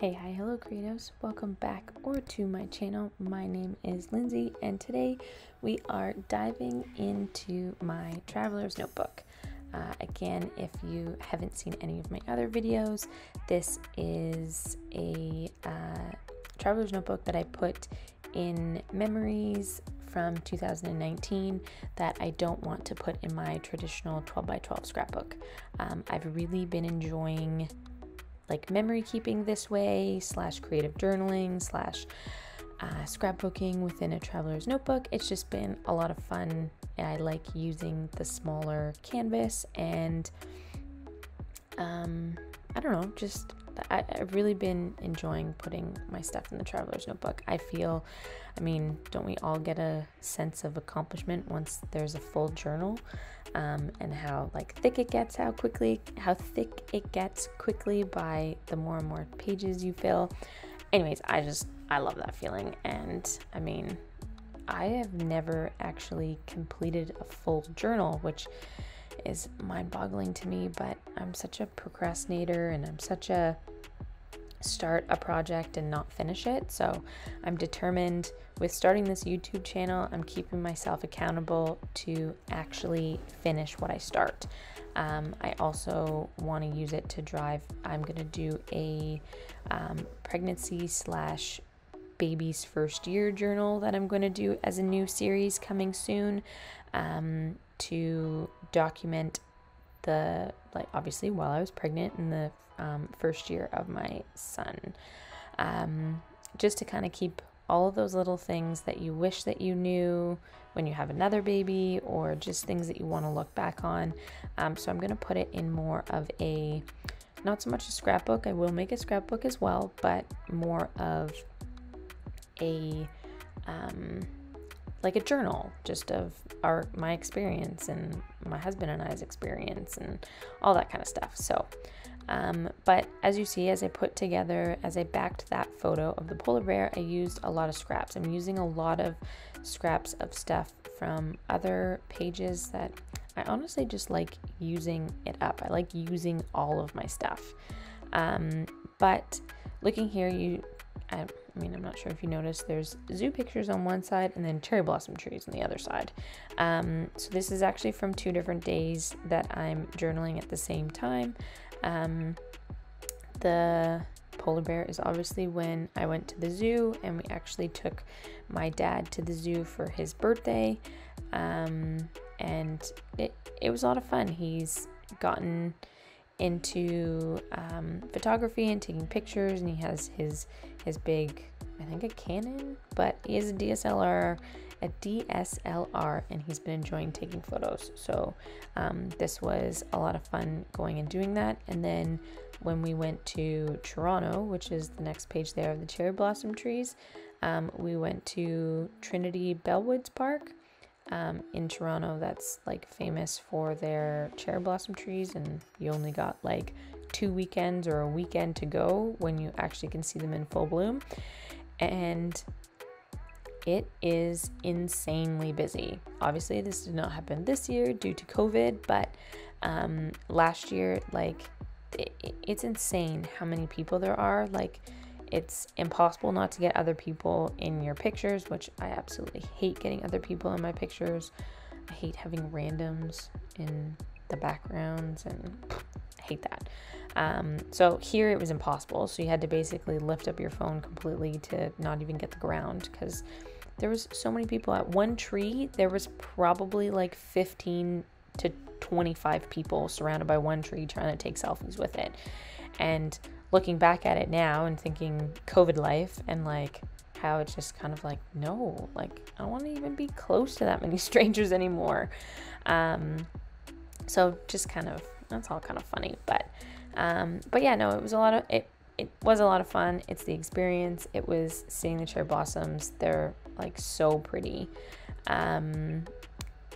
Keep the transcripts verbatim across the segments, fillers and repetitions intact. Hey, hi, hello creatives, welcome back or to my channel. My name is Lindsay and today we are diving into my traveler's notebook. Uh, again, if you haven't seen any of my other videos, this is a uh, traveler's notebook that I put in memories from two thousand nineteen that I don't want to put in my traditional twelve by twelve scrapbook. Um, I've really been enjoying like memory keeping this way, slash creative journaling, slash uh, scrapbooking within a traveler's notebook. It's just been a lot of fun, and I like using the smaller canvas, and um, I don't know, just I, I've really been enjoying putting my stuff in the traveler's notebook. I feel, I mean, don't we all get a sense of accomplishment once there's a full journal? Um, and how like thick it gets, how quickly, how thick it gets quickly by the more and more pages you fill. Anyways, I just, I love that feeling. And I mean, I have never actually completed a full journal, which is mind-boggling to me, but I'm such a procrastinator and I'm such a start a project and not finish it. So I'm determined with starting this YouTube channel, I'm keeping myself accountable to actually finish what I start. Um, I also want to use it to drive. I'm going to do a um, pregnancy slash baby's first year journal that I'm going to do as a new series coming soon um, to document the, like obviously while I was pregnant in the um, first year of my son, um, just to kind of keep all of those little things that you wish that you knew when you have another baby, or just things that you want to look back on. Um, so I'm going to put it in more of a, not so much a scrapbook. I will make a scrapbook as well, but more of a, um, like a journal just of our my experience and my husband and I's experience and all that kind of stuff. So um, but as you see, as I put together, as I backed that photo of the polar bear, I used a lot of scraps. I'm using a lot of scraps of stuff from other pages that I honestly just like using it up. I like using all of my stuff. Um, but looking here, you I, I mean, I'm not sure if you noticed, there's zoo pictures on one side and then cherry blossom trees on the other side. Um, so this is actually from two different days that I'm journaling at the same time. Um, the polar bear is obviously when I went to the zoo, and we actually took my dad to the zoo for his birthday. Um, and it, it was a lot of fun. He's gotten into um, photography and taking pictures, and he has his his big, I think a Canon, but he is a D S L R, a D S L R, and he's been enjoying taking photos. So um, this was a lot of fun going and doing that. And then when we went to Toronto, which is the next page there of the cherry blossom trees, um, we went to Trinity Bellwoods Park Um, in Toronto, that's like famous for their cherry blossom trees, and you only got like two weekends or a weekend to go when you actually can see them in full bloom, and it is insanely busy. Obviously this did not happen this year due to COVID, but um, last year, like it, it's insane how many people there are. Like it's impossible not to get other people in your pictures, which I absolutely hate getting other people in my pictures. I hate having randoms in the backgrounds, and I hate that. Um, so here it was impossible. So you had to basically lift up your phone completely to not even get the ground, because there was so many people. At one tree, there was probably like fifteen to twenty-five people surrounded by one tree trying to take selfies with it. And looking back at it now and thinking COVID life, and like how it's just kind of like, no, like I don't want to even be close to that many strangers anymore. Um, so just kind of, that's all kind of funny, but, um, but yeah, no, it was a lot of, it, it was a lot of fun. It's the experience. It was seeing the cherry blossoms. They're like so pretty. Um,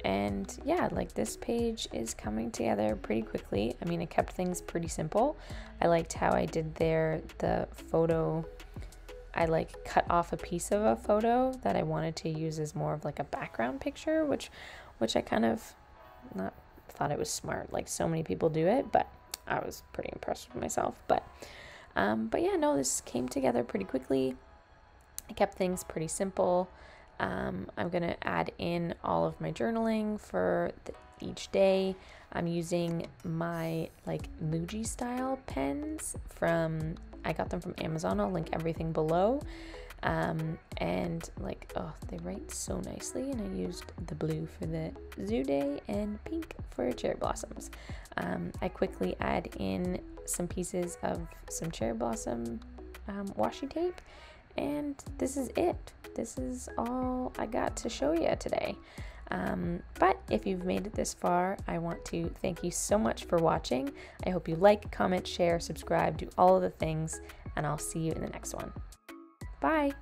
and yeah, like this page is coming together pretty quickly. I mean, I kept things pretty simple. I liked how I did there the photo. I like cut off a piece of a photo that I wanted to use as more of like a background picture, which which I kind of not thought it was smart, like so many people do it, but I was pretty impressed with myself. But Um, but yeah, no, this came together pretty quickly. I kept things pretty simple. Um, I'm going to add in all of my journaling for the, each day. I'm using my like Muji style pens from, I got them from Amazon. I'll link everything below. Um, and like, oh, they write so nicely. And I used the blue for the zoo day and pink for cherry blossoms. Um, I quickly add in some pieces of some cherry blossom um, washi tape. And this is it. This is all I got to show you today. Um, but if you've made it this far, I want to thank you so much for watching. I hope you like, comment, share, subscribe, do all of the things, and I'll see you in the next one. Bye!